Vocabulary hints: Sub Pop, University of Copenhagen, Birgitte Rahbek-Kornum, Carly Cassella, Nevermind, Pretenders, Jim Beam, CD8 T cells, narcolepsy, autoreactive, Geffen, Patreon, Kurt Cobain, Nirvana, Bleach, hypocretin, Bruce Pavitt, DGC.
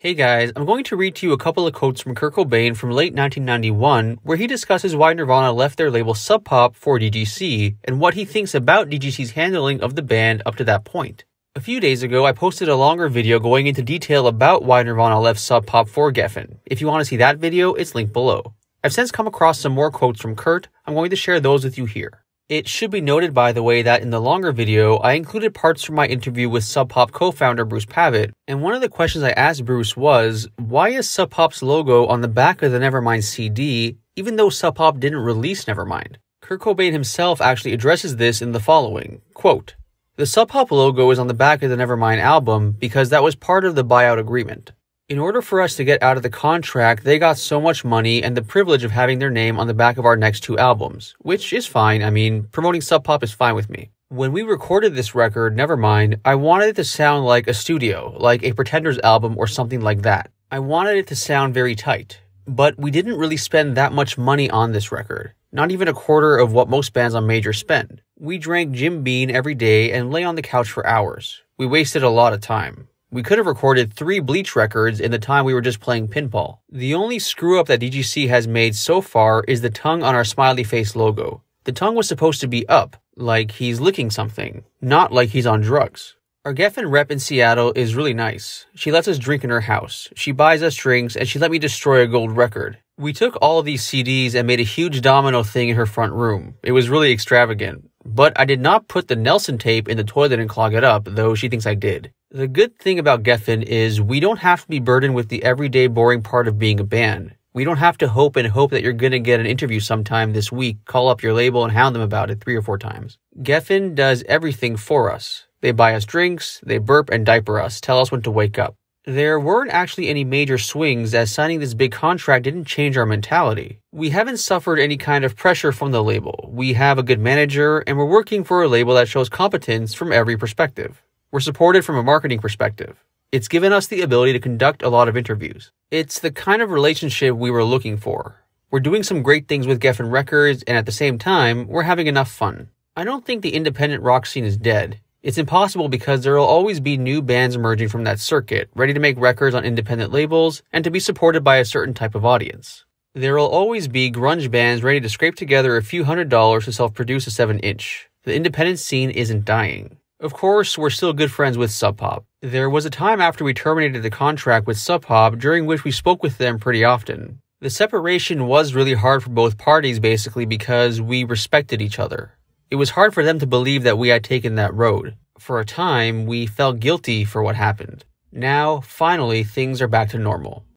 Hey guys, I'm going to read to you a couple of quotes from Kurt Cobain from late 1991, where he discusses why Nirvana left their label Sub Pop for DGC, and what he thinks about DGC's handling of the band up to that point. A few days ago, I posted a longer video going into detail about why Nirvana left Sub Pop for Geffen. If you want to see that video, it's linked below. I've since come across some more quotes from Kurt. I'm going to share those with you here. It should be noted, by the way, that in the longer video, I included parts from my interview with Sub Pop co-founder Bruce Pavitt, and one of the questions I asked Bruce was, why is Sub Pop's logo on the back of the Nevermind CD, even though Sub Pop didn't release Nevermind? Kurt Cobain himself actually addresses this in the following, quote, "The Sub Pop logo is on the back of the Nevermind album because that was part of the buyout agreement. In order for us to get out of the contract, they got so much money and the privilege of having their name on the back of our next two albums, which is fine. I mean, promoting Sub Pop is fine with me. When we recorded this record, Nevermind, I wanted it to sound like a studio, like a Pretenders album or something like that. I wanted it to sound very tight, but we didn't really spend that much money on this record, not even a quarter of what most bands on major spend. We drank Jim Beam every day and lay on the couch for hours. We wasted a lot of time. We could have recorded 3 Bleach records in the time we were just playing pinball. The only screw-up that DGC has made so far is the tongue on our smiley face logo. The tongue was supposed to be up, like he's licking something, not like he's on drugs. Our Geffen rep in Seattle is really nice. She lets us drink in her house, she buys us drinks, and she let me destroy a gold record. We took all of these CDs and made a huge domino thing in her front room. It was really extravagant. But I did not put the Nelson tape in the toilet and clog it up, though she thinks I did. The good thing about Geffen is we don't have to be burdened with the everyday boring part of being a band. We don't have to hope that you're gonna get an interview sometime this week, call up your label and hound them about it 3 or 4 times. Geffen does everything for us. They buy us drinks, they burp and diaper us, tell us when to wake up. There weren't actually any major swings, as signing this big contract didn't change our mentality. We haven't suffered any kind of pressure from the label. We have a good manager, and we're working for a label that shows competence from every perspective. We're supported from a marketing perspective. It's given us the ability to conduct a lot of interviews. It's the kind of relationship we were looking for. We're doing some great things with Geffen Records, and at the same time, we're having enough fun. I don't think the independent rock scene is dead. It's impossible because there will always be new bands emerging from that circuit, ready to make records on independent labels and to be supported by a certain type of audience. There will always be grunge bands ready to scrape together a few $100s to self-produce a 7-inch. The independent scene isn't dying. Of course, we're still good friends with Sub Pop. There was a time after we terminated the contract with Sub Pop during which we spoke with them pretty often. The separation was really hard for both parties basically because we respected each other. It was hard for them to believe that we had taken that road. For a time, we felt guilty for what happened. Now, finally, things are back to normal.